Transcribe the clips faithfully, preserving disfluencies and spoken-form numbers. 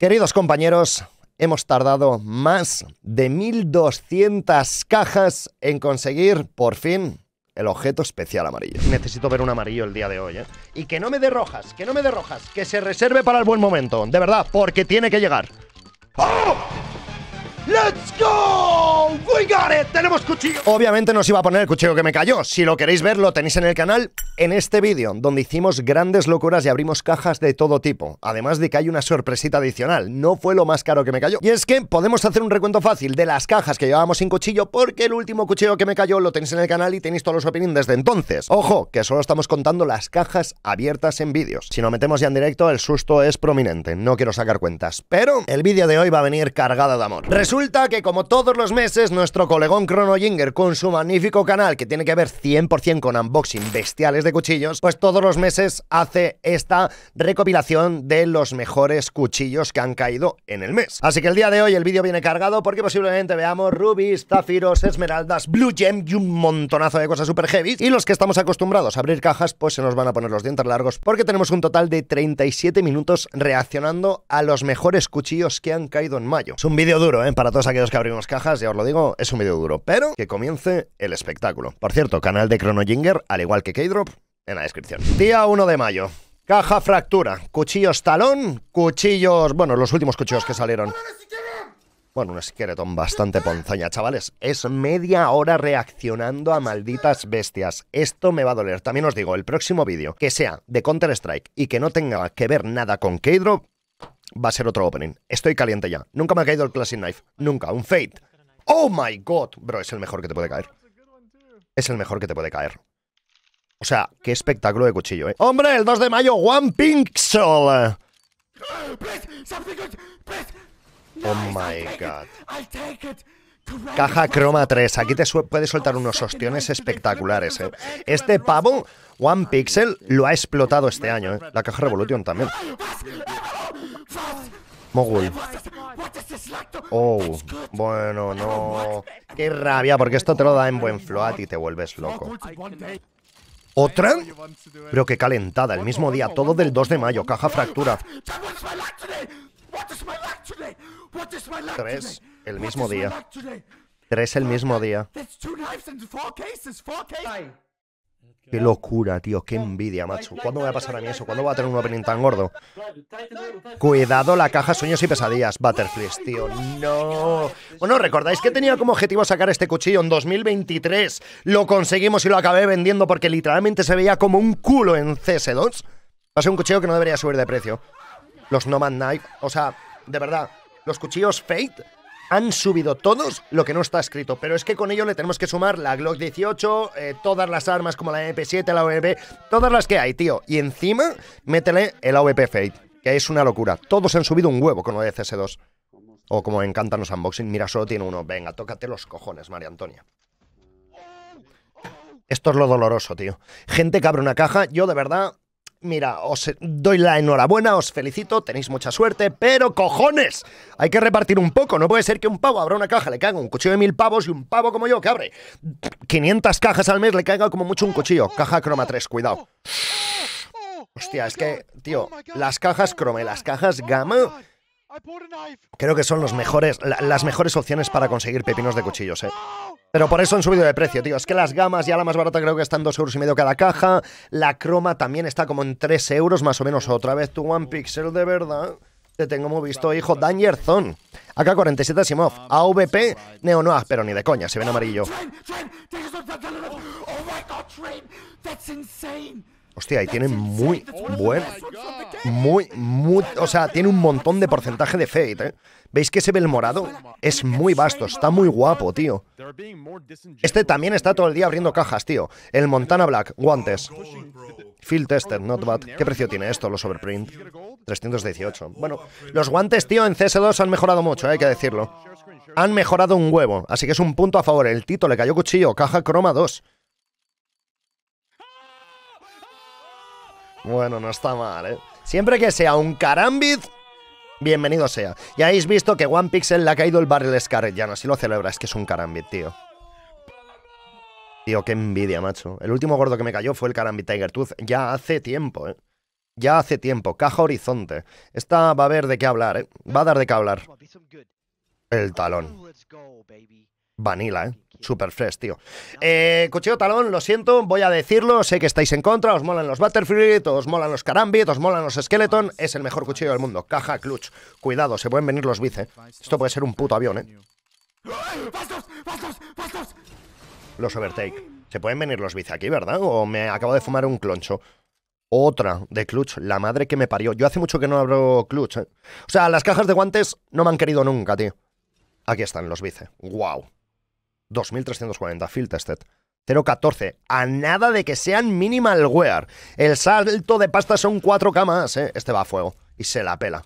Queridos compañeros, hemos tardado más de mil doscientas cajas en conseguir, por fin, el objeto especial amarillo. Necesito ver un amarillo el día de hoy, ¿eh? Y que no me dé rojas, que no me dé rojas, que se reserve para el buen momento, de verdad, porque tiene que llegar. ¡Oh! ¡Let's go! ¡We got it! ¡Tenemos cuchillo! Obviamente no os iba a poner el cuchillo que me cayó. Si lo queréis ver, lo tenéis en el canal, en este vídeo, donde hicimos grandes locuras y abrimos cajas de todo tipo. Además de que hay una sorpresita adicional. No fue lo más caro que me cayó. Y es que podemos hacer un recuento fácil de las cajas que llevábamos sin cuchillo, porque el último cuchillo que me cayó lo tenéis en el canal y tenéis todos los opiniones desde entonces. Ojo, que solo estamos contando las cajas abiertas en vídeos. Si nos metemos ya en directo, el susto es prominente. No quiero sacar cuentas. Pero el vídeo de hoy va a venir cargado de amor. Resulta Resulta que, como todos los meses, nuestro colegón ChronoYinger, con su magnífico canal que tiene que ver cien por cien con unboxing bestiales de cuchillos, pues todos los meses hace esta recopilación de los mejores cuchillos que han caído en el mes. Así que el día de hoy el vídeo viene cargado porque posiblemente veamos rubis, zafiros, esmeraldas, blue gem y un montonazo de cosas super heavy. Y los que estamos acostumbrados a abrir cajas, pues se nos van a poner los dientes largos porque tenemos un total de treinta y siete minutos reaccionando a los mejores cuchillos que han caído en mayo. Es un vídeo duro, ¿eh? Para todos aquellos que abrimos cajas, ya os lo digo, es un vídeo duro, pero que comience el espectáculo. Por cierto, canal de ChronoYinger, al igual que K-Drop, en la descripción. Día uno de mayo, caja fractura, cuchillos talón, cuchillos... Bueno, los últimos cuchillos que salieron. Bueno, un esqueletón bastante ponzoña, chavales. Es media hora reaccionando a malditas bestias. Esto me va a doler. También os digo, el próximo vídeo, que sea de Counter-Strike y que no tenga que ver nada con K-Drop, va a ser otro opening. Estoy caliente ya. Nunca me ha caído el Classic Knife. Nunca. Un Fate. ¡Oh, my God! Bro, es el mejor que te puede caer. Es el mejor que te puede caer. O sea, qué espectáculo de cuchillo, ¿eh? ¡Hombre, el dos de mayo! ¡One Pixel! ¡Oh, my God! Caja croma tres. Aquí te puede soltar unos ostiones espectaculares, ¿eh? Este pavo, One Pixel, lo ha explotado este año, ¿eh? La caja Revolution también. Mogul. Oh, bueno, no. Qué rabia, porque esto te lo da en buen float y te vuelves loco. ¿Otra? Pero qué calentada, el mismo día, todo del dos de mayo, caja fractura. Tres el mismo día. Tres el mismo día. Qué locura, tío, qué envidia, macho. ¿Cuándo me va a pasar a mí eso? ¿Cuándo va a tener un opening tan gordo? Cuidado la caja Sueños y Pesadillas, Butterflies, tío, no. Bueno, ¿recordáis que tenía como objetivo sacar este cuchillo en dos mil veintitrés? Lo conseguimos y lo acabé vendiendo porque literalmente se veía como un culo en C S dos. Va a ser un cuchillo que no debería subir de precio. Los Nomad Knife, o sea, de verdad, los cuchillos Fate han subido todos lo que no está escrito, pero es que con ello le tenemos que sumar la Glock dieciocho, eh, todas las armas como la M P siete, la A W P, todas las que hay, tío. Y encima, métele el A W P Fate, que es una locura. Todos han subido un huevo con lo de C S dos. O como me encantan los unboxing, mira, solo tiene uno. Venga, tócate los cojones, María Antonia. Esto es lo doloroso, tío. Gente que abre una caja, yo de verdad... Mira, os doy la enhorabuena, os felicito, tenéis mucha suerte, pero cojones, hay que repartir un poco. No puede ser que un pavo abra una caja, le caiga un cuchillo de mil pavos y un pavo como yo que abre quinientas cajas al mes le caiga como mucho un cuchillo. Caja croma tres, cuidado. Hostia, es que, tío, las cajas croma y las cajas gamma creo que son los mejores, la, las mejores opciones para conseguir pepinos de cuchillos, eh. Pero por eso han subido de precio, tío. Es que las gamas ya la más barata creo que están dos euros y medio cada caja. La croma también está como en tres euros más o menos. Otra vez tu One Pixel, de verdad. Te tengo muy visto, hijo. Danger Zone. A K cuarenta y siete Asimov. A V P Neo Noir, pero ni de coña, se ve en amarillo. Hostia, y tiene muy buen... Muy, muy... O sea, tiene un montón de porcentaje de Fate, ¿eh? ¿Veis que se ve el morado? Es muy vasto, está muy guapo, tío. Este también está todo el día abriendo cajas, tío. El Montana Black, guantes. Field Tester, not bad. ¿Qué precio tiene esto, los overprint? trescientos dieciocho. Bueno, los guantes, tío, en C S dos han mejorado mucho, ¿eh? Hay que decirlo. Han mejorado un huevo, así que es un punto a favor. El Tito le cayó cuchillo, caja croma dos. Bueno, no está mal, ¿eh? Siempre que sea un carambit, bienvenido sea. Ya habéis visto que One Pixel le ha caído el Barrel Scarlet. Ya no, si lo celebra, es que es un carambit, tío. Tío, qué envidia, macho. El último gordo que me cayó fue el Carambit Tiger Tooth. Ya hace tiempo, ¿eh? Ya hace tiempo. Caja Horizonte. Esta va a haber de qué hablar, ¿eh? Va a dar de qué hablar. El talón. Vanilla, ¿eh? Super fresh, tío. Eh, Cuchillo Talón, lo siento, voy a decirlo. Sé que estáis en contra, os molan los Battlefield, os molan los Karambit, os molan los Skeleton. Es el mejor cuchillo del mundo. Caja Clutch. Cuidado, se pueden venir los bice. Esto puede ser un puto avión, ¿eh? Los Overtake. Se pueden venir los bice aquí, ¿verdad? O me acabo de fumar un cloncho. Otra de Clutch, la madre que me parió. Yo hace mucho que no abro Clutch, ¿eh? O sea, las cajas de guantes no me han querido nunca, tío. Aquí están los bice. Wow. dos mil trescientos cuarenta, Field Tested. cero punto catorce, a nada de que sean minimal wear. El salto de pasta son cuatro K más, ¿eh? Este va a fuego. Y se la pela.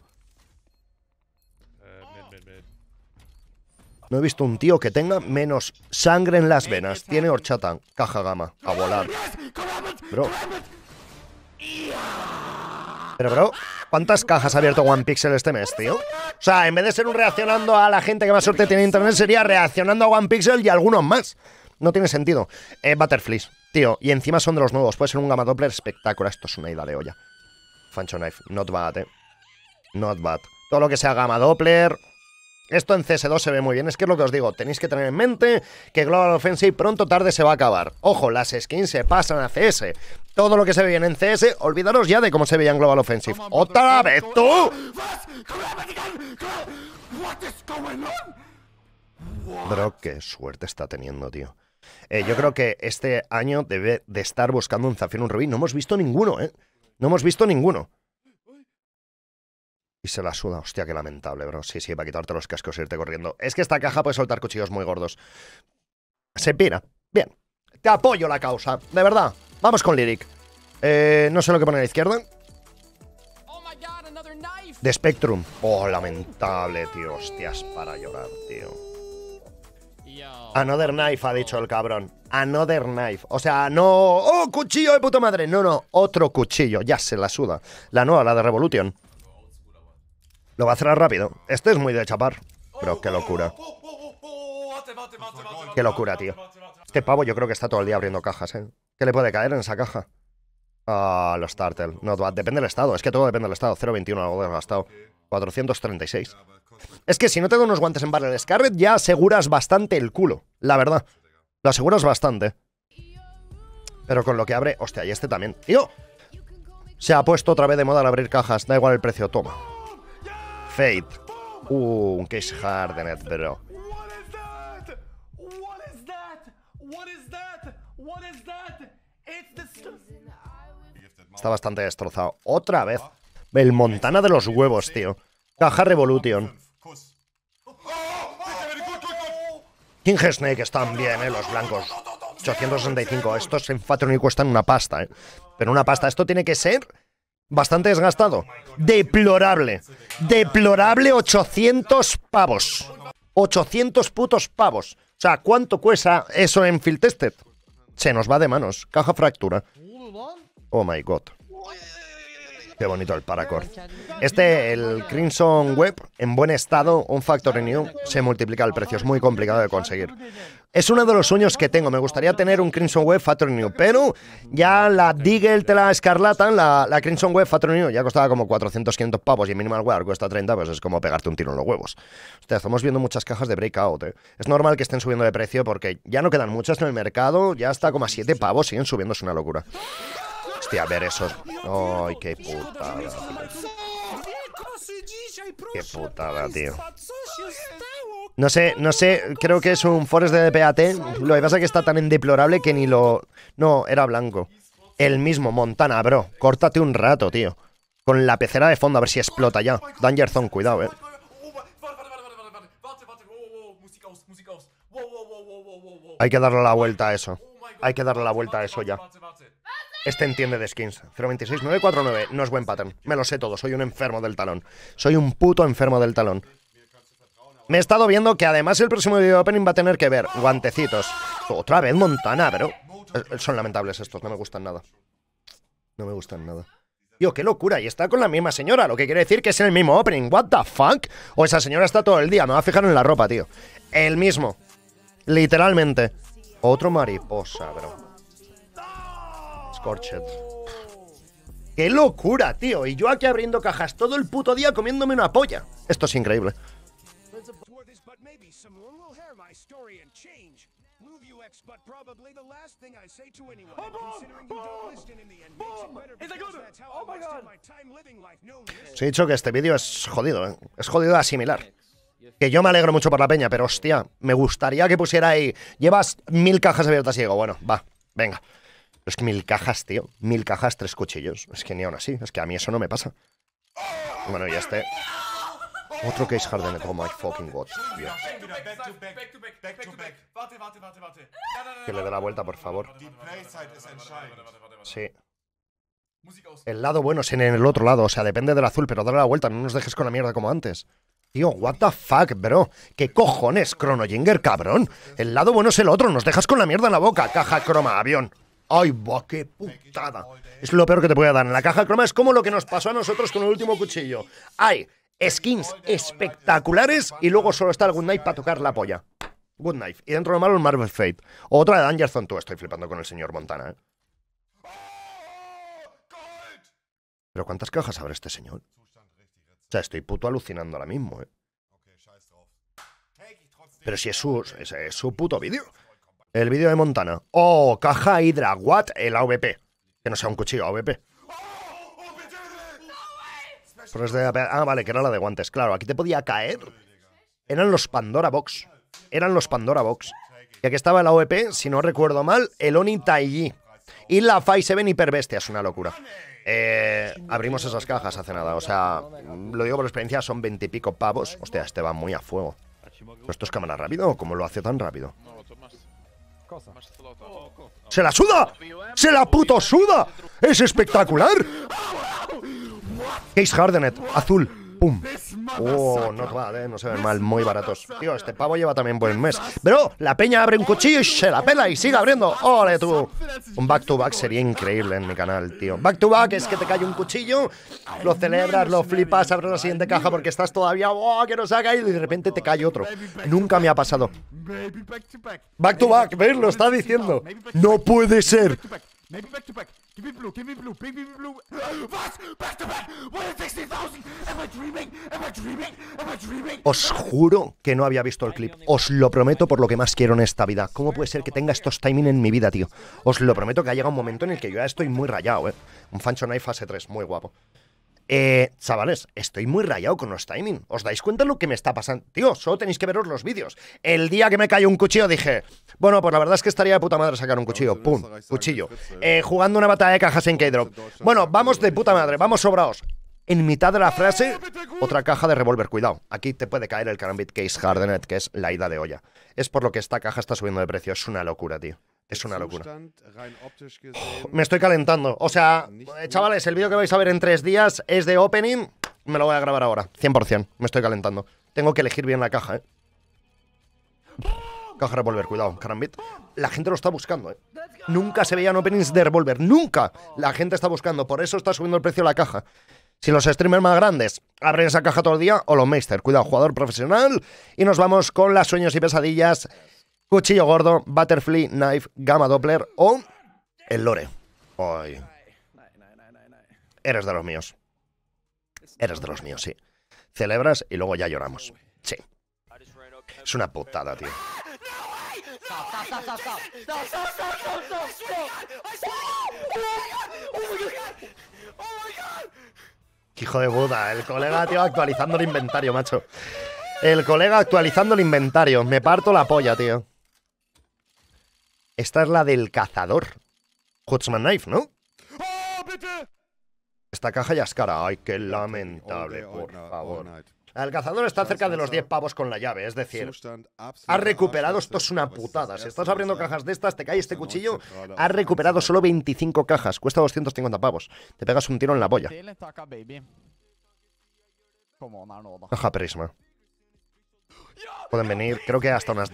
No he visto un tío que tenga menos sangre en las venas. Tiene horchata, caja gama, a volar. Bro. Pero, bro, ¿cuántas cajas ha abierto One Pixel este mes, tío? O sea, en vez de ser un reaccionando a la gente que más suerte tiene en internet, sería reaccionando a One Pixel y a algunos más. No tiene sentido. Eh, Butterflies, tío. Y encima son de los nuevos. Puede ser un gamma doppler espectacular. Esto es una ida de olla. Fancho Knife. Not bad, eh. Not bad. Todo lo que sea gamma doppler... Esto en C S dos se ve muy bien, es que es lo que os digo, tenéis que tener en mente que Global Offensive pronto o tarde se va a acabar. Ojo, las skins se pasan a C S. Todo lo que se ve bien en C S, olvidaros ya de cómo se veía en Global Offensive. ¡Otra vez tú! Bro, qué suerte está teniendo, tío. Eh, yo creo que este año debe de estar buscando un zafiro, un rubí. No hemos visto ninguno, ¿eh? No hemos visto ninguno. Y se la suda. Hostia, qué lamentable, bro. Sí, sí, para quitarte los cascos e irte corriendo. Es que esta caja puede soltar cuchillos muy gordos. Se pira. Bien. Te apoyo la causa. De verdad. Vamos con Lyric. Eh, no sé lo que pone a la izquierda. De Spectrum. Oh, lamentable, tío. Hostias, para llorar, tío. Another Knife, ha dicho el cabrón. Another Knife. O sea, no... ¡Oh, cuchillo de puta madre! No, no. Otro cuchillo. Ya se la suda. La nueva, la de Revolution. Lo va a cerrar rápido. Este es muy de chapar. Pero qué locura. Qué locura, tío. Este pavo yo creo que está todo el día abriendo cajas, ¿eh? ¿Qué le puede caer en esa caja? Ah, los Tartel. No, depende del estado. Es que todo depende del estado. cero punto veintiuno, algo desgastado. cuatrocientos treinta y seis. Es que si no te dan unos guantes en Barrel Scarlet, ya aseguras bastante el culo. La verdad. Lo aseguras bastante. Pero con lo que abre... Hostia, y este también. ¡Tío! Se ha puesto otra vez de moda al abrir cajas. Da igual el precio. Toma. Fate. Uh, un case hardened, bro. Está bastante destrozado. Otra vez. El Montana de los huevos, tío. Caja Revolution. King Snake están bien, eh, los blancos. ochocientos sesenta y cinco. Estos en Fatron y cuestan una pasta, eh. Pero una pasta. Esto tiene que ser... Bastante desgastado. Deplorable. Deplorable. Ochocientos pavos. Ochocientos putos pavos. O sea, ¿cuánto cuesta eso en Field Tested? Se nos va de manos. Caja Fractura. Oh my god. Qué bonito el paracord. Este, el Crimson Web, en buen estado, un Factory New, se multiplica el precio. Es muy complicado de conseguir. Es uno de los sueños que tengo. Me gustaría tener un Crimson Web Factory New, pero ya la Deagle, te la escarlatan, la, la Crimson Web Factory New ya costaba como cuatrocientos, quinientos pavos y en Minimal Wear cuesta treinta, pues es como pegarte un tiro en los huevos. Hostia, estamos viendo muchas cajas de Breakout, ¿eh? Es normal que estén subiendo de precio porque ya no quedan muchas en el mercado, ya está como a siete pavos, siguen subiendo, es una locura. Hostia, a ver esos... ¡Ay, qué putada, tío! ¡Qué putada, tío! No sé, no sé, creo que es un Forest de D P A T. Lo que pasa es que está tan indeplorable que ni lo... No, era blanco. El mismo, Montana, bro. Córtate un rato, tío. Con la pecera de fondo, a ver si explota ya. Danger Zone, cuidado, eh. Hay que darle la vuelta a eso. Hay que darle la vuelta a eso ya. Este entiende de skins. cero punto veintiséis, nueve cuatro nueve. No es buen pattern. Me lo sé todo. Soy un enfermo del talón. Soy un puto enfermo del talón. Me he estado viendo que además el próximo video opening va a tener que ver guantecitos. Otra vez Montana, bro. Son lamentables estos. No me gustan nada. No me gustan nada. Tío, qué locura. Y está con la misma señora. Lo que quiere decir que es el mismo opening. What the fuck. O esa señora está todo el día. Me va a fijar en la ropa, tío. El mismo. Literalmente. Otro mariposa, bro. Corchet. ¡Qué locura, tío! Y yo aquí abriendo cajas todo el puto día comiéndome una polla. Esto es increíble. Os he dicho que este vídeo es jodido, ¿eh? Es jodido de asimilar. Que yo me alegro mucho por la peña, pero hostia, me gustaría que pusiera ahí. Llevas mil cajas abiertas y digo, bueno, va, venga. Pero es que mil cajas, tío. Mil cajas, tres cuchillos. Es que ni aún así. Es que a mí eso no me pasa. Bueno, y este... Otro case hardener. Oh my fucking god. Dios. Que le dé la vuelta, por favor. Sí. El lado bueno es en el otro lado. O sea, depende del azul, pero dale la vuelta. No nos dejes con la mierda como antes. Tío, what the fuck, bro. ¿Qué cojones, ChronoYinger, cabrón? El lado bueno es el otro. Nos dejas con la mierda en la boca. Caja croma, avión. ¡Ay, va, qué putada! Es lo peor que te puede dar. En la caja croma es como lo que nos pasó a nosotros con el último cuchillo. ¡Ay! Skins espectaculares y luego solo está el Good Knife para tocar la polla. Good Knife. Y dentro de lo malo el Marvel Fate. Otra de Danger Zone dos. Estoy flipando con el señor Montana, ¿eh? ¿Pero cuántas cajas abre este señor? O sea, estoy puto alucinando ahora mismo, ¿eh? Pero si es su, es, es su puto vídeo. El vídeo de Montana. Oh, caja Hydra. What? El A V P. Que no sea un cuchillo, A V P. De... Ah, vale, que era la de guantes. Claro, aquí te podía caer. Eran los Pandora Box. Eran los Pandora Box. Y aquí estaba la O E P, si no recuerdo mal, el Oni Taiji. Y la Five Seven Hiperbestia. Es una locura. Eh, abrimos esas cajas hace nada. O sea, lo digo por experiencia, son veintipico pavos. Hostia, este va muy a fuego. ¿Esto es cámara rápido o cómo lo hace tan rápido? ¡Se la suda! ¡Se la puto suda! ¡Es espectacular! Case Hardenet, azul, pum. Oh, no bad, eh, no se ven mal, muy baratos. Tío, este pavo lleva también buen mes. Pero la peña abre un cuchillo y se la pela y sigue abriendo. ¡Ole tú! Un back to back sería increíble en mi canal, tío. Back to back es que te cae un cuchillo, lo celebras, lo flipas, abres la siguiente caja porque estás todavía, ¡oh, que no se ha caído! Y de repente te cae otro. Nunca me ha pasado. Back to back, ¿ves? Lo está diciendo. ¡No puede ser! Maybe back to back. Give me blue, give me blue, big, big, big blue. What? Back to back. one hundred sixty thousand. Am I dreaming? Am I dreaming? Am I dreaming? Os juro que no había visto el clip. Os lo prometo por lo que más quiero en esta vida. ¿Cómo puede ser que tenga estos timing en mi vida, tío? Os lo prometo que ha llegado un momento en el que yo ya estoy muy rayado, eh. Un Fancho Knife fase tres, muy guapo. Eh, chavales, estoy muy rayado con los timing. ¿Os dais cuenta de lo que me está pasando? Tío, solo tenéis que veros los vídeos. El día que me cayó un cuchillo dije, bueno, pues la verdad es que estaría de puta madre sacar un cuchillo. Pum, cuchillo. Eh, jugando una batalla de cajas en K-Drop. Bueno, vamos de puta madre, vamos sobraos. En mitad de la frase, otra caja de revólver. Cuidado, aquí te puede caer el Karambit Case Hardenet, que es la ida de olla. Es por lo que esta caja está subiendo de precio. Es una locura, tío. Es una locura. Oh, me estoy calentando. O sea, chavales, el vídeo que vais a ver en tres días es de opening. Me lo voy a grabar ahora, cien por cien. Me estoy calentando. Tengo que elegir bien la caja, ¿eh? Caja revolver, cuidado, Karambit. La gente lo está buscando, ¿eh? Nunca se veían openings de revolver, nunca. La gente está buscando, por eso está subiendo el precio de la caja. Si los streamers más grandes abren esa caja todo el día, Olofmeister, cuidado, jugador profesional. Y nos vamos con las sueños y pesadillas. Cuchillo gordo, Butterfly, Knife, Gamma Doppler o el Lore. Ay. Eres de los míos. Eres de los míos, sí. Celebras y luego ya lloramos. Sí. Es una putada, tío. Hijo de Buda, el colega, tío, actualizando el inventario, macho. El colega actualizando el inventario. Me parto la polla, tío. Esta es la del cazador. Huntsman Knife, ¿no? Esta caja ya es cara. Ay, qué lamentable, por favor. El cazador está cerca de los diez pavos con la llave. Es decir, has recuperado... Esto es una putada. Si estás abriendo cajas de estas, te cae este cuchillo. Has recuperado solo veinticinco cajas. Cuesta doscientos cincuenta pavos. Te pegas un tiro en la polla. Caja prisma. Pueden venir, creo que hasta unas...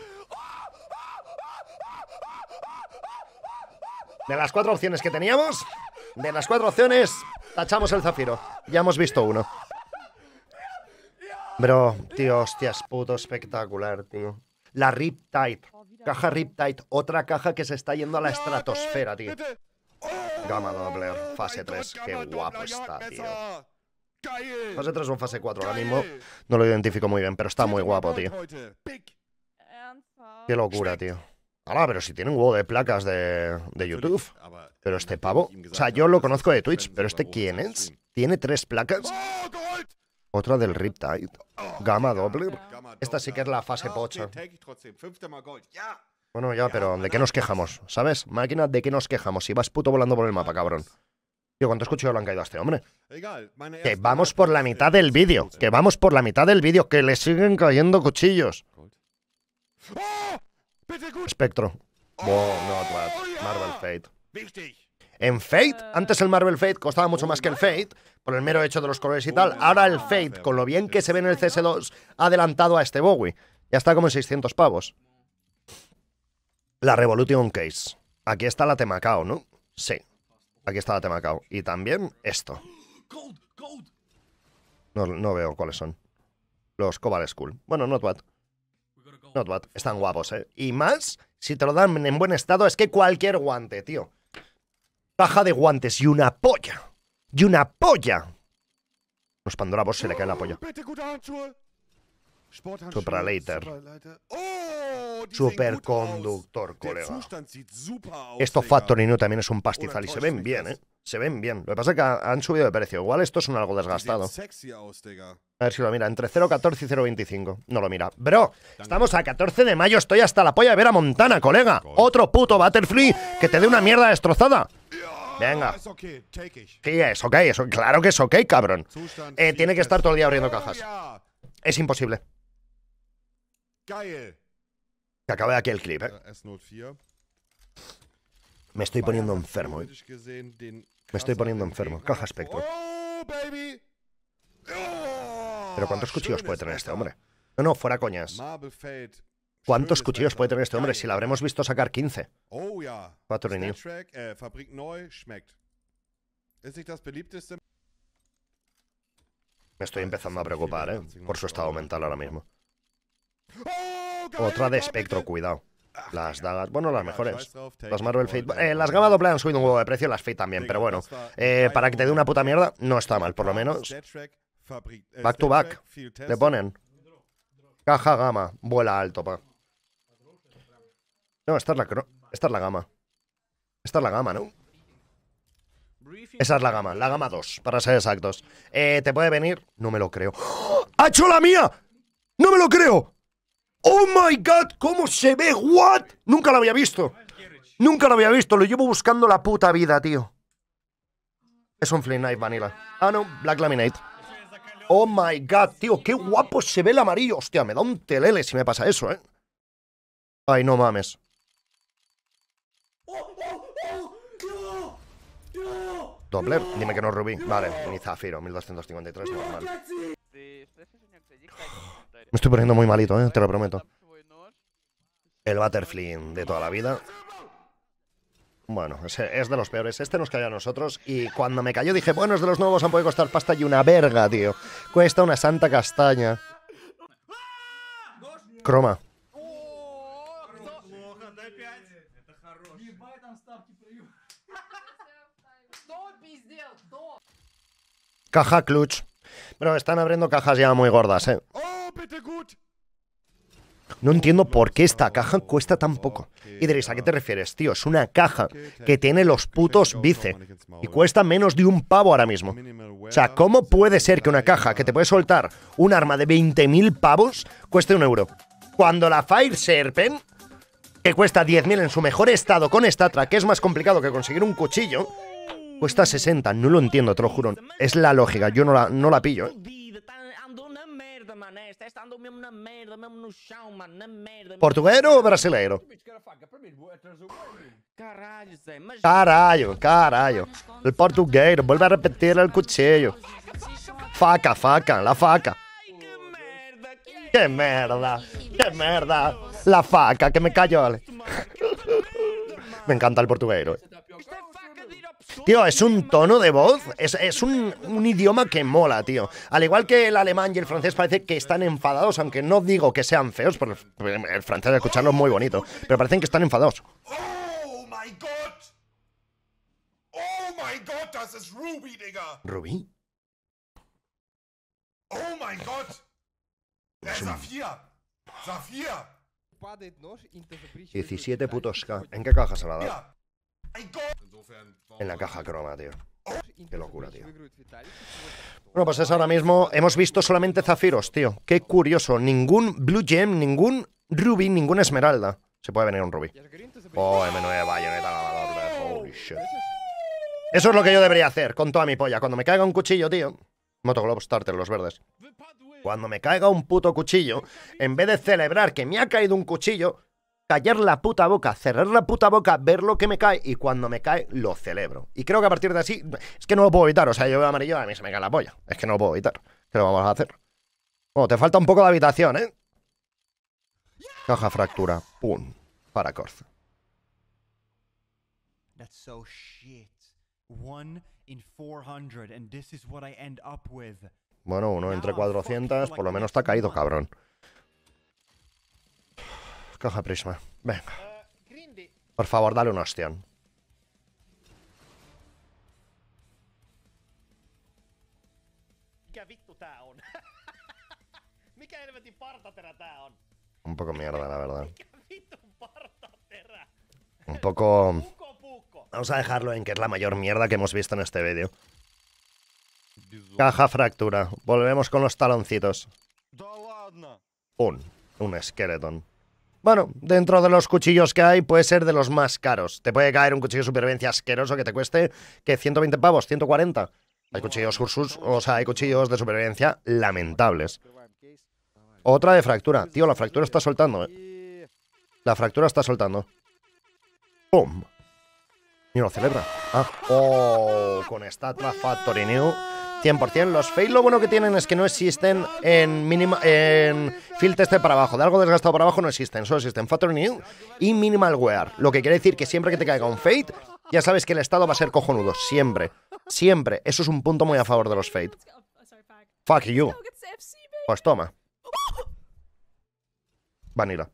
De las cuatro opciones que teníamos, de las cuatro opciones, tachamos el zafiro. Ya hemos visto uno. Bro, tío, hostias, puto espectacular, tío. La Riptide, caja Riptide, otra caja que se está yendo a la estratosfera, tío. Gamma Doppler, fase tres. Qué guapo está, tío. Fase tres o fase cuatro ahora mismo. No lo identifico muy bien, pero está muy guapo, tío. Qué locura, tío. Ahora, pero si tiene un huevo de placas de, de YouTube. Pero este pavo... O sea, yo lo conozco de Twitch, pero este ¿quién es? Tiene tres placas. Otra del Riptide. Gamma Doppler. Esta sí que es la fase pocha. Bueno, ya, pero ¿de qué nos quejamos? ¿Sabes? Máquina, ¿de qué nos quejamos? Si vas puto volando por el mapa, cabrón. Tío, ¿cuánto escucho le han caído a este hombre? Que vamos por la mitad del vídeo. Que vamos por la mitad del vídeo. Que le siguen cayendo cuchillos. Espectro. Oh, no, twat. Marvel Fate. En Fate, antes el Marvel Fate costaba mucho más que el Fate, por el mero hecho de los colores y tal. Ahora el Fate, con lo bien que se ve en el C S dos, ha adelantado a este Bowie. Ya está como en seiscientos pavos. La Revolution Case. Aquí está la Temacao, ¿no? Sí. Aquí está la Temacao. Y también esto. No, no veo cuáles son. Los Cobalt School. Bueno, not bad. Not bad. Están guapos, ¿eh? Y más, si te lo dan en buen estado, es que cualquier guante, tío. Paja de guantes y una polla. Y una polla. Los Pandora Boss se le cae la polla. Supra Later. Superconductor, colega. Esto Factory New también es un pastizal y se ven bien, ¿eh? Se ven bien. Lo que pasa es que han subido de precio. Igual esto es un algo desgastado. A ver si lo mira. Entre cero coma catorce y cero coma veinticinco. No lo mira. Bro, estamos a catorce de mayo. Estoy hasta la polla de ver a Montana, colega. Otro puto Butterfree que te dé una mierda destrozada. Venga. Sí, es ok. Es, claro que es ok, cabrón. Eh, tiene que estar todo el día abriendo cajas. Es imposible. Que acabe aquí el clip, ¿eh? Me estoy poniendo enfermo, ¿eh? Me estoy psponiendo enfermo. Caja espectro. Pero ¿cuántos cuchillos puede tener este hombre? No, no, fuera coñas. ¿Cuántos cuchillos puede tener este hombre? Si la habremos visto sacar quince. Cuatro niños. Me estoy empezando a preocupar, ¿eh? Por su estado mental ahora mismo. Otra de espectro, cuidado. Las dagas, bueno, las mejores. Las Marvel Fate, eh, las Gamma Doppler han subido un huevo de precio, las Fate también, pero bueno, eh, para que te dé una puta mierda, no está mal, por lo menos. Back to back, le ponen. Caja Gamma, vuela alto, pa. No, esta es la, esta es la Gamma. Esta es la Gamma, ¿no? Esa es la Gamma, la Gamma dos, para ser exactos. Eh, ¿te puede venir? No me lo creo. ¡Ha hecho la mía! ¡No me lo creo! ¡Oh my god! ¿Cómo se ve? ¿What? Nunca lo había visto. Nunca lo había visto. Lo llevo buscando la puta vida, tío. Es un Flint Knife Vanilla. Ah, no. Black Laminate. ¡Oh my god, tío! ¡Qué guapo se ve el amarillo! Hostia, me da un telele si me pasa eso, ¿eh? Ay, no mames. Doppler. Dime que no es rubí. Vale, ni zafiro. mil doscientos cincuenta y tres, normal. Me estoy poniendo muy malito, ¿eh? Te lo prometo. El Butterfly de toda la vida. Bueno, es de los peores. Este nos cayó a nosotros y cuando me cayó dije, bueno, es de los nuevos, han podido costar pasta y una verga, tío. Cuesta una santa castaña. Croma. Caja clutch. Pero están abriendo cajas ya muy gordas, ¿eh? No entiendo por qué esta caja cuesta tan poco. Y diréis, ¿a qué te refieres, tío? Es una caja que tiene los putos bice y cuesta menos de un pavo ahora mismo. O sea, ¿cómo puede ser que una caja que te puede soltar un arma de veinte mil pavos cueste un euro? Cuando la Fire Serpent, que cuesta diez mil en su mejor estado con Statra, que es más complicado que conseguir un cuchillo, cuesta sesenta. No lo entiendo, te lo juro. Es la lógica, yo no la, no la pillo, ¿eh? ¿Portuguero o brasileiro? Carallo, carallo. El portuguero, vuelve a repetir el cuchillo. Faca, faca, la faca. ¡Qué merda! ¡Qué merda! La faca, que me cayó. Me encanta el portuguero, ¿eh? Tío, es un tono de voz, es, es un, un idioma que mola, tío. Al igual que el alemán y el francés parece que están enfadados, aunque no digo que sean feos, porque el francés al escucharlo es muy bonito, pero parecen que están enfadados. mein Gott, das ist Ruby, Digga! Ruby? Oh mein Gott! ¡Es Saphir! ¡Saphir! diecisiete putos K. ¿En qué caja se la da? En la caja croma, tío. Qué locura, tío. Bueno, pues es ahora mismo. Hemos visto solamente zafiros, tío. Qué curioso. Ningún Blue Gem, ningún Ruby, ninguna Esmeralda. Se puede venir un Ruby. Oh, M nueve, bayoneta, lavador. Holy shit. Eso es lo que yo debería hacer con toda mi polla. Cuando me caiga un cuchillo, tío. Motoglobe Starter, los verdes. Cuando me caiga un puto cuchillo, en vez de celebrar que me ha caído un cuchillo, callar la puta boca, cerrar la puta boca, ver lo que me cae, y cuando me cae, lo celebro. Y creo que a partir de así, es que no lo puedo evitar, o sea, yo veo amarillo, a mí se me cae la polla. Es que no lo puedo evitar. ¿Qué lo vamos a hacer? Bueno, te falta un poco de habitación, ¿eh? Caja fractura, pum, para Corza. That's so shit. One in four hundred, and this is what I end up with. Bueno, uno entre cuatrocientos, por lo menos está caído, cabrón. Caja prisma, venga. Por favor, dale una ostión. Un poco mierda, la verdad. Un poco... Vamos a dejarlo en que es la mayor mierda que hemos visto en este vídeo. Caja fractura. Volvemos con los taloncitos. Un. Un esqueleto. Bueno, dentro de los cuchillos que hay, puede ser de los más caros. Te puede caer un cuchillo de supervivencia asqueroso que te cueste, que ciento veinte pavos, ciento cuarenta. Hay cuchillos ursus, o sea, hay cuchillos de supervivencia lamentables. Otra de fractura. Tío, la fractura está soltando, eh. La fractura está soltando. ¡Pum! Ni lo celebra. Ah. Oh, con Statla Factory New. cien por cien. Los fail lo bueno que tienen es que no existen en mínima en field test para abajo. De algo desgastado para abajo no existen. Solo existen Factory New y Minimal Wear. Lo que quiere decir que siempre que te caiga un fade, ya sabes que el estado va a ser cojonudo. Siempre. Siempre. Eso es un punto muy a favor de los fade. Fuck you. Pues toma. Vanilla.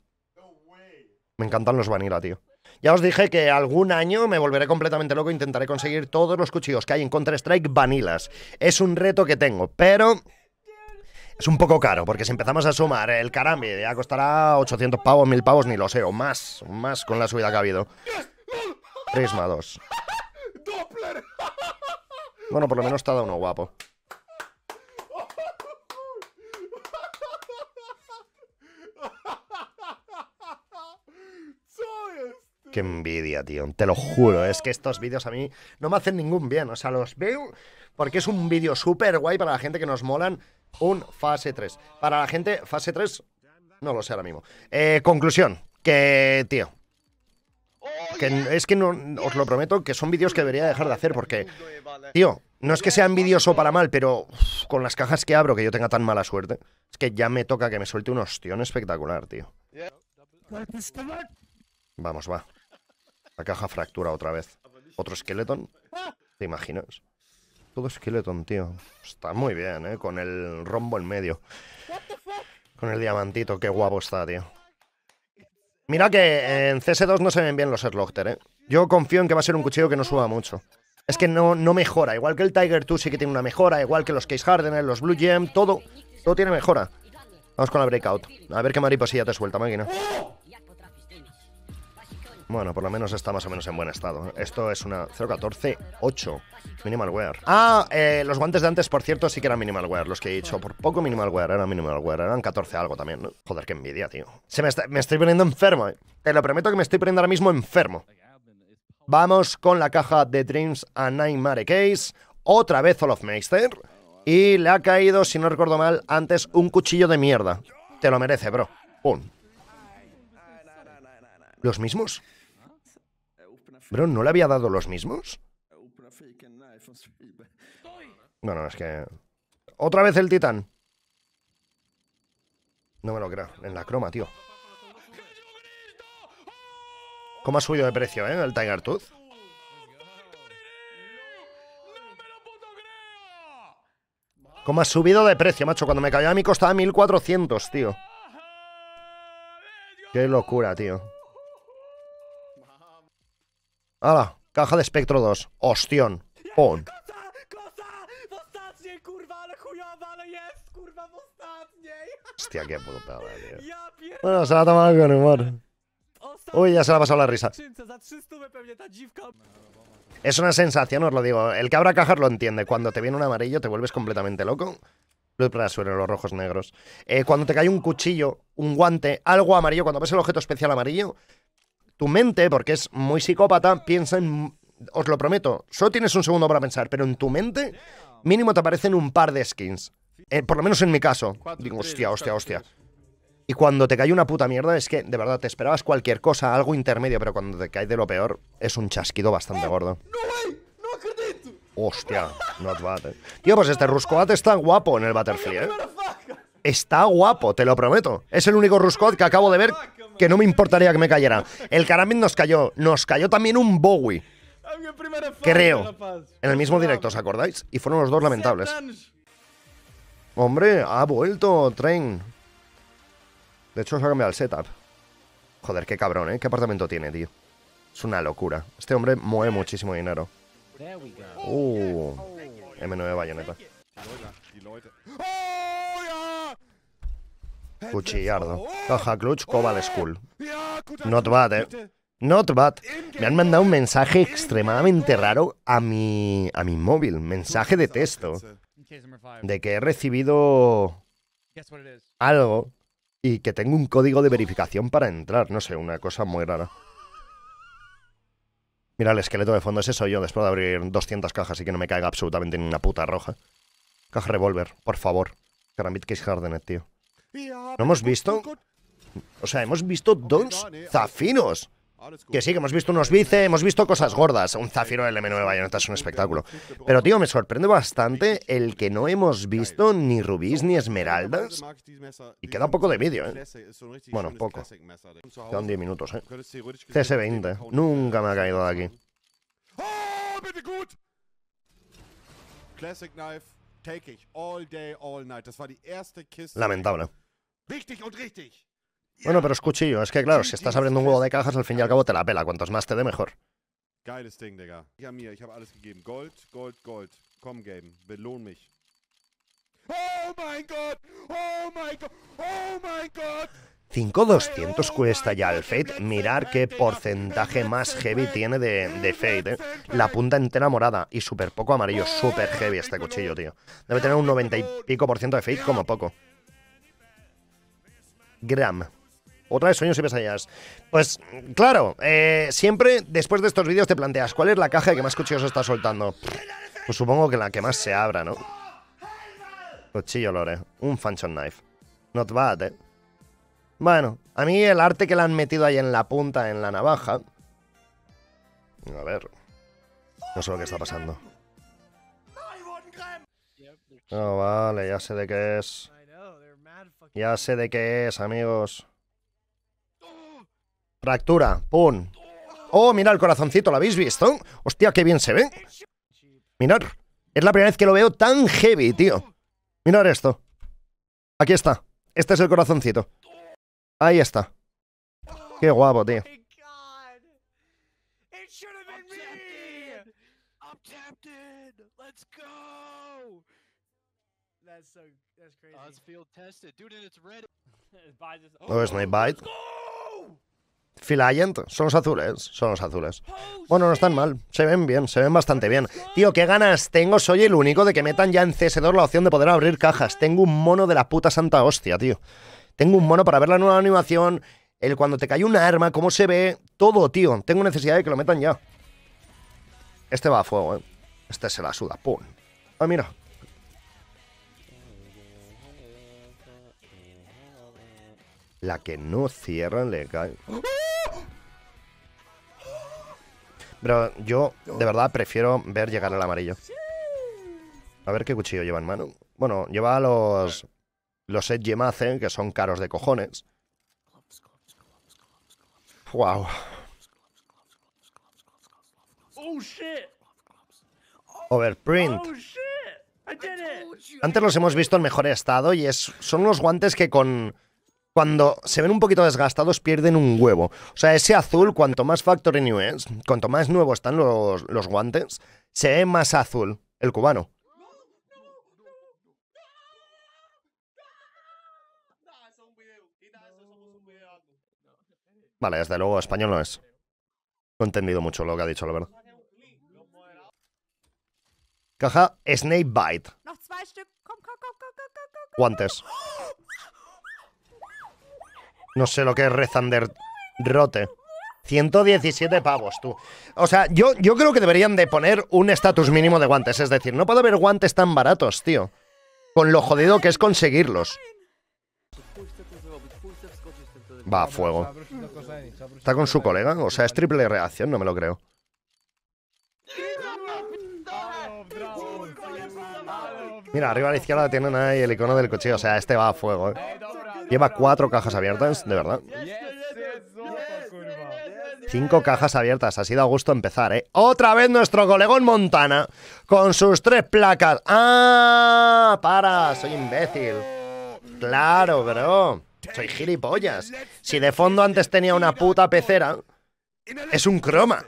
Me encantan los vanilla, tío. Ya os dije que algún año me volveré completamente loco e intentaré conseguir todos los cuchillos que hay en Counter-Strike vanilas. Es un reto que tengo, pero es un poco caro, porque si empezamos a sumar el carambe ya costará ochocientos pavos, mil pavos, ni lo sé, o más, más con la subida que ha habido. Prisma dos. Bueno, por lo menos te ha dado uno guapo. Qué envidia, tío, te lo juro, es que estos vídeos a mí no me hacen ningún bien, o sea, los veo porque es un vídeo súper guay para la gente que nos molan un fase tres. Para la gente, fase tres, no lo sé ahora mismo. Eh, conclusión, que, tío, que es que no, os lo prometo, que son vídeos que debería dejar de hacer porque, tío, no es que sea envidioso para mal, pero uff, con las cajas que abro que yo tenga tan mala suerte, es que ya me toca que me suelte un ostión espectacular, tío. Vamos, va. La caja fractura otra vez. ¿Otro esqueleto? ¿Te imaginas? Todo esqueleto, tío. Está muy bien, ¿eh? Con el rombo en medio. Con el diamantito. Qué guapo está, tío. Mira que en C S dos no se ven bien los Slaughter, ¿eh? Yo confío en que va a ser un cuchillo que no suba mucho. Es que no, no mejora. Igual que el Tiger dos sí que tiene una mejora. Igual que los Case Hardener, los Blue Gem. Todo, todo tiene mejora. Vamos con la Breakout. A ver qué mariposilla te suelta, máquina. Bueno, por lo menos está más o menos en buen estado. Esto es una cero catorce ocho Minimal Wear. Ah, eh, los guantes de antes, por cierto, sí que eran Minimal Wear. Los que he dicho, por poco Minimal Wear, eran Minimal Wear. Eran catorce algo también, ¿no? Joder, qué envidia, tío. Se me, está, me estoy poniendo enfermo, eh. Te lo prometo que me estoy poniendo ahora mismo enfermo. Vamos con la caja de Dreams a Nightmare Case. Otra vez Olofmeister. Y le ha caído, si no recuerdo mal, antes un cuchillo de mierda. Te lo merece, bro. Pum. ¿Los mismos? Bro, ¿no le había dado los mismos? No, no, es que... ¡Otra vez el titán! No me lo creo. En la croma, tío. ¿Cómo ha subido de precio, eh? El Tiger Tooth. ¿Cómo ha subido de precio, macho? Cuando me cayó a mí costaba mil cuatrocientos, tío. Qué locura, tío. ¡Hala! Caja de espectro dos. ¡Ostión! on. Kosa, kosa! W ostatniej, kurwa, ale chujowa, ale jest, kurwa, w ostatniej. Hostia, qué puta, tío. Bueno, se la ha tomado con humor. Uy, ya se la ha pasado la risa. Es una sensación, os lo digo. El que abra cajas lo entiende. Cuando te viene un amarillo te vuelves completamente loco. Los suelen los rojos negros. Eh, cuando te cae un cuchillo, un guante, algo amarillo, cuando ves el objeto especial amarillo, tu mente, porque es muy psicópata, piensa en... Os lo prometo, solo tienes un segundo para pensar, pero en tu mente mínimo te aparecen un par de skins. Eh, por lo menos en mi caso. Digo, hostia, hostia, hostia. Y cuando te cae una puta mierda, es que, de verdad, te esperabas cualquier cosa, algo intermedio, pero cuando te cae de lo peor, es un chasquido bastante gordo. Hostia, not bad, eh. Tío, pues este Ruscoat está guapo en el Battlefield, eh. Está guapo, te lo prometo. Es el único Ruscoat que acabo de ver que no me importaría que me cayera. El Karambit nos cayó, nos cayó también un Bowie. Creo. En el mismo directo, ¿os acordáis? Y fueron los dos lamentables. Hombre, ha vuelto, Train. De hecho, se ha cambiado el setup. Joder, qué cabrón, ¿eh? ¿Qué apartamento tiene, tío? Es una locura. Este hombre mueve muchísimo dinero. Uh, M nueve bayoneta. Cuchillardo. Caja clutch, Cobalt School. Not bad, ¿eh? Not bad. Me han mandado un mensaje extremadamente raro a mi, a mi móvil. Mensaje de texto. De que he recibido algo... Y que tengo un código de verificación para entrar. No sé, una cosa muy rara. Mira, el esqueleto de fondo, ese soy yo. Después de abrir doscientas cajas y que no me caiga absolutamente ninguna puta roja. Caja revólver, por favor. Karambit Case Hardenet, tío. ¿No hemos visto? O sea, hemos visto dos zafiros. Que sí, que hemos visto unos bice, hemos visto cosas gordas. Un zafiro del M nueve bayoneta es un espectáculo. Pero, tío, me sorprende bastante el que no hemos visto ni rubíes ni esmeraldas. Y queda poco de vídeo, ¿eh? Bueno, poco. Quedan diez minutos, ¿eh? C S veinte. Nunca me ha caído de aquí. Lamentable. Bueno, pero es cuchillo. Es que, claro, si estás abriendo un huevo de cajas, al fin y al cabo te la pela. Cuantos más te dé, mejor. cinco mil doscientos cuesta ya el Fate. Mirar qué porcentaje más heavy tiene de, de Fate, ¿eh? La punta entera morada y súper poco amarillo. Súper heavy este cuchillo, tío. Debe tener un noventa y pico por ciento de Fate como poco. Gram. Otra vez sueños y pesadillas. Pues, claro, eh, siempre después de estos vídeos te planteas ¿cuál es la caja que más cuchillos está soltando? Pues supongo que la que más se abra, ¿no? Cuchillo lore. Un function knife. Not bad, ¿eh? Bueno, a mí el arte que le han metido ahí en la punta, en la navaja... A ver... No sé lo que está pasando. Oh, vale, ya sé de qué es... Ya sé de qué es, amigos. Fractura, pum. Oh, mira el corazoncito, ¿lo habéis visto? Hostia, qué bien se ve. Mirad, es la primera vez que lo veo tan heavy, tío. Mirad esto. Aquí está, este es el corazoncito. Ahí está. Qué guapo, tío. No Snakebite. Philiant. Son los azules. Son los azules. Bueno, no están mal. Se ven bien. Se ven bastante bien. Tío, qué ganas tengo. Soy el único de que metan ya en C S dos la opción de poder abrir cajas. Tengo un mono de la puta santa hostia, tío. Tengo un mono para ver la nueva animación. El cuando te cae una arma, cómo se ve. Todo, tío. Tengo necesidad de que lo metan ya. Este va a fuego, eh. Este se la suda. Pum. Ah, mira. La que no cierra le cae. Pero yo, de verdad, prefiero ver llegar al amarillo. A ver qué cuchillo lleva en mano. Bueno, lleva los... Los Edge Mazen, que son caros de cojones. Wow. Overprint. Antes los hemos visto en mejor estado y es, son unos guantes que con... cuando se ven un poquito desgastados pierden un huevo. O sea, ese azul, cuanto más factory new es, cuanto más nuevo están los, los guantes, se ve más azul el cubano. Vale, desde luego español no es. No he entendido mucho lo que ha dicho, la verdad. Caja Snake Bite. Guantes. No sé lo que es Rezander Rote. ciento diecisiete pavos, tú. O sea, yo, yo creo que deberían de poner un estatus mínimo de guantes. Es decir, no puede haber guantes tan baratos, tío. Con lo jodido que es conseguirlos. Va a fuego. Está con su colega. O sea, es triple reacción, no me lo creo. Mira, arriba a la izquierda tienen ahí el icono del cuchillo. O sea, este va a fuego, eh. Lleva cuatro cajas abiertas, de verdad. Cinco cajas abiertas. Ha sido a gusto empezar, eh. Otra vez nuestro colegón Montana con sus tres placas. ¡Ah! Para, soy imbécil. Claro, bro. Soy gilipollas. Si de fondo antes tenía una puta pecera, es un croma.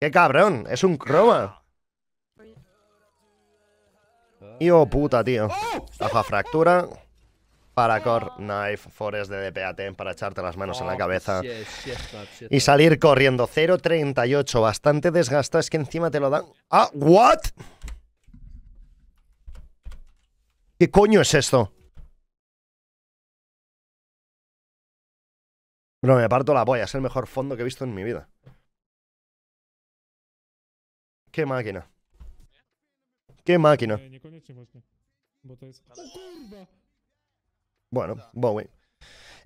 ¡Qué cabrón! Es un croma. Y oh puta, tío. Baja fractura. Paracord, knife, forest de D P A T para echarte las manos en la cabeza y salir corriendo. Cero treinta y ocho, bastante desgastado. Es que encima te lo dan. ¡Ah! ¿What? ¿Qué coño es esto? Bro, me parto la polla. Es el mejor fondo que he visto en mi vida. Qué máquina. Qué máquina. Bueno, Bowie.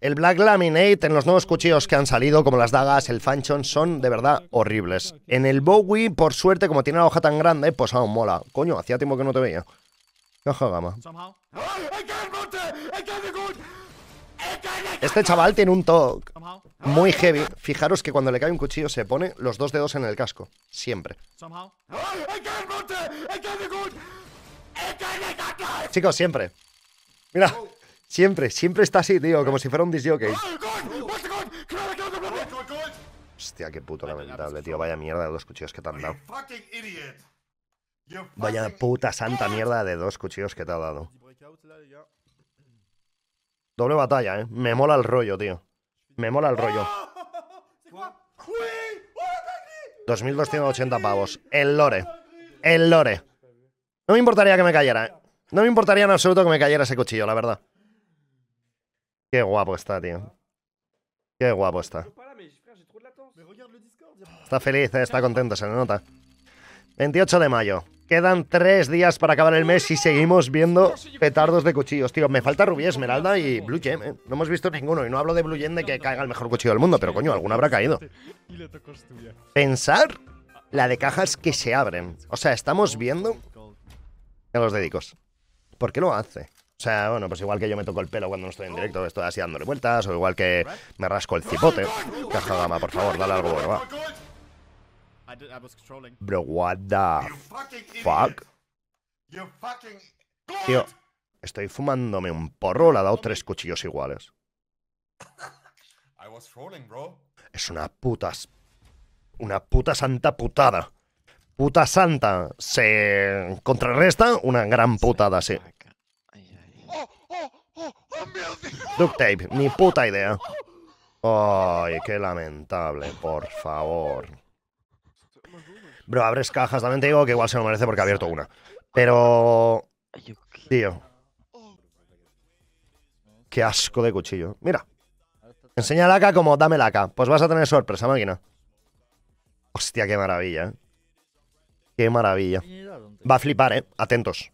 El Black Laminate en los nuevos cuchillos que han salido, como las dagas, el Fanchon, son de verdad horribles. En el Bowie, por suerte, como tiene la hoja tan grande, pues aún mola. Coño, hacía tiempo que no te veía. Caja gama. Este chaval tiene un toque muy heavy. Fijaros que cuando le cae un cuchillo se pone los dos dedos en el casco. Siempre. Chicos, siempre. Mira, siempre, siempre está así, tío. Como si fuera un disjockey. Hostia, qué puto lamentable, tío. Vaya mierda de dos cuchillos que te han dado. Vaya puta santa mierda de dos cuchillos que te ha dado. Doble batalla, eh. Me mola el rollo, tío. Me mola el rollo. dos mil doscientos ochenta pavos. El lore. El lore. No me importaría que me cayera, eh. No me importaría en absoluto que me cayera ese cuchillo, la verdad. Qué guapo está, tío. Qué guapo está. Está feliz, eh. Está contento, se le nota. veintiocho de mayo. Quedan tres días para acabar el mes y seguimos viendo petardos de cuchillos, tío. Me falta rubí, esmeralda y blue gem, ¿eh? No hemos visto ninguno. Y no hablo de blue gem de que caiga el mejor cuchillo del mundo, pero coño, alguno habrá caído. Pensar la de cajas que se abren. O sea, estamos viendo a los dedicos. ¿Por qué lo hace? O sea, bueno, pues igual que yo me toco el pelo cuando no estoy en directo, estoy así dándole vueltas, o igual que me rasco el cipote. Caja gama, por favor, dale algo bueno, va. Bro, what the fuck? Tío, estoy fumándome un porro, le ha dado tres cuchillos iguales. Es una puta... Una puta santa putada. Puta santa. Se contrarresta una gran putada, sí. Duct tape, ni puta idea. Ay, qué lamentable, por favor. Bro, abres cajas, también te digo que igual se lo merece porque ha abierto una. Pero... Tío. Qué asco de cuchillo. Mira. Enseña la A K como dame la A K. Pues vas a tener sorpresa, máquina. Hostia, qué maravilla, ¿eh? Qué maravilla. Va a flipar, eh. Atentos.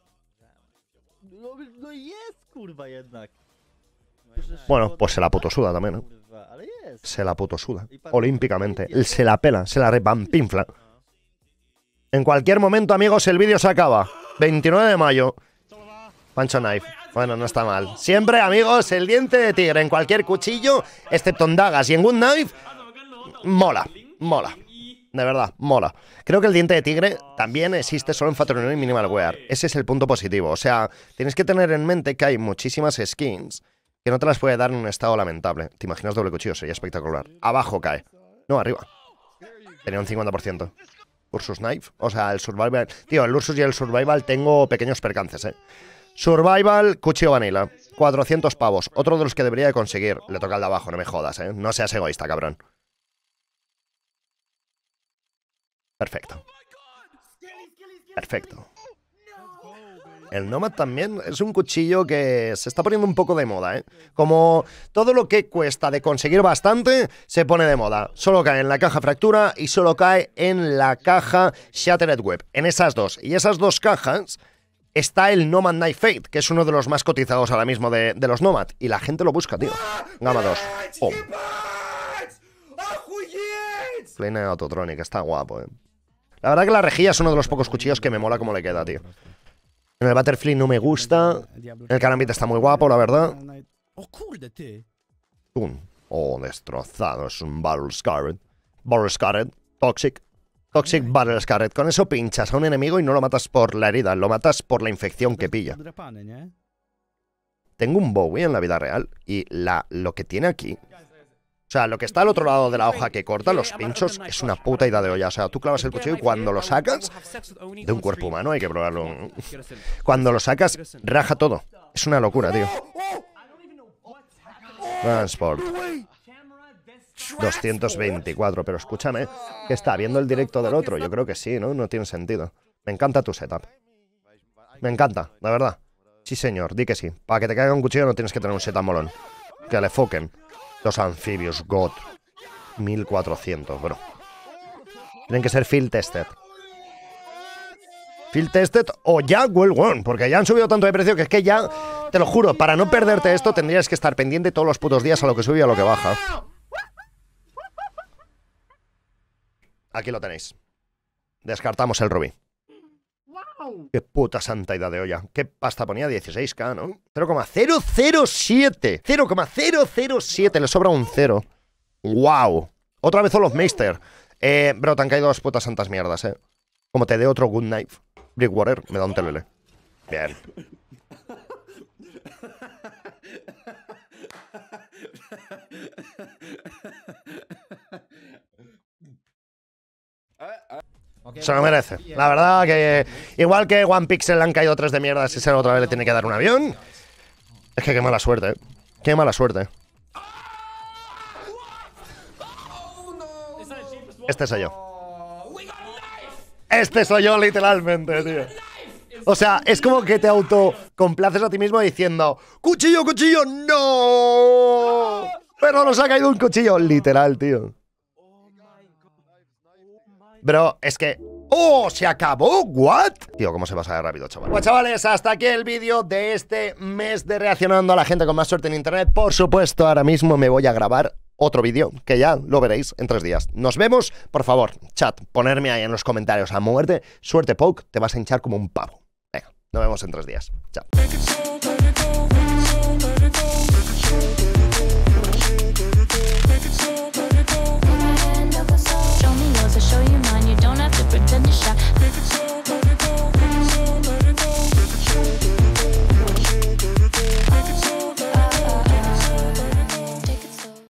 Bueno, pues se la puto suda también, ¿eh? Se la puto suda. Olímpicamente. Él se la pela, se la repampinfla. En cualquier momento, amigos, el vídeo se acaba. veintinueve de mayo. Pancho Knife. Bueno, no está mal. Siempre, amigos, el diente de tigre en cualquier cuchillo, excepto en dagas y en Good Knife, mola, mola. De verdad, mola. Creo que el diente de tigre también existe solo en Factory y Minimal Wear. Ese es el punto positivo. O sea, tienes que tener en mente que hay muchísimas skins que no te las puede dar en un estado lamentable. ¿Te imaginas doble cuchillo? Sería espectacular. Abajo cae. No, arriba. Tenía un cincuenta por ciento. Ursus Knife. O sea, el Survival... Tío, el Ursus y el Survival tengo pequeños percances, eh. Survival, cuchillo vanilla. cuatrocientos pavos. Otro de los que debería de conseguir. Le toca el de abajo, no me jodas, eh. No seas egoísta, cabrón. Perfecto. Perfecto. El Nomad también es un cuchillo que se está poniendo un poco de moda, ¿eh? Como todo lo que cuesta de conseguir bastante, se pone de moda. Solo cae en la caja Fractura y solo cae en la caja Shattered Web. En esas dos. Y esas dos cajas está el Nomad Knife Fate, que es uno de los más cotizados ahora mismo de, de los Nomad. Y la gente lo busca, tío. Gama dos. Oh. Plena Autotronic, está guapo, ¿eh? La verdad que la rejilla es uno de los pocos cuchillos que me mola como le queda, tío. En el Butterfly no me gusta. El Karambit está muy guapo, la verdad. Oh, destrozado. Es un Battle Scarred. Battle Scarred. Toxic. Toxic Battle Scarred. Con eso pinchas a un enemigo y no lo matas por la herida. Lo matas por la infección que pilla. Tengo un Bowie en la vida real. Y la, lo que tiene aquí... O sea, lo que está al otro lado de la hoja que corta los pinchos es una puta ida de olla. O sea, tú clavas el cuchillo y cuando lo sacas... De un cuerpo humano hay que probarlo. Cuando lo sacas, raja todo. Es una locura, tío. Transport. doscientos veinticuatro, pero escúchame. Que está viendo el directo del otro. Yo creo que sí, ¿no? No tiene sentido. Me encanta tu setup. Me encanta, la verdad. Sí, señor, di que sí. Para que te caiga un cuchillo no tienes que tener un setup molón. Que le foquen. Los anfibios, God. mil cuatrocientos, bro. Tienen que ser field tested. Field tested o ya well won. Porque ya han subido tanto de precio que es que ya... Te lo juro, para no perderte esto tendrías que estar pendiente todos los putos días a lo que sube y a lo que baja. Aquí lo tenéis. Descartamos el rubí. Qué puta santa idea de olla. Qué pasta ponía dieciséis K, ¿no? cero coma cero cero siete. cero coma cero cero siete. Le sobra un cero. ¡Wow! Otra vez Olofmeister. Eh, bro, te han caído las putas santas mierdas, ¿eh? Como te dé otro Good Knife. Brickwater, me da un telele. Bien. Se lo merece. La verdad que igual que One Pixel le han caído tres de mierda, si se otra vez le tiene que dar un avión. Es que qué mala suerte, eh. Qué mala suerte. Este soy yo. Este soy yo literalmente, tío. O sea, es como que te autocomplaces a ti mismo diciendo ¡Cuchillo, cuchillo! ¡No! Pero nos ha caído un cuchillo. Literal, tío. Bro, es que... ¡Oh! ¿Se acabó? ¿What? Tío, cómo se pasa de rápido, chaval. Pues chavales, hasta aquí el vídeo de este mes de reaccionando a la gente con más suerte en internet. Por supuesto, ahora mismo me voy a grabar otro vídeo, que ya lo veréis en tres días. Nos vemos, por favor, chat, ponerme ahí en los comentarios a muerte. Suerte, Poke, te vas a hinchar como un pavo. Venga, nos vemos en tres días. Chao.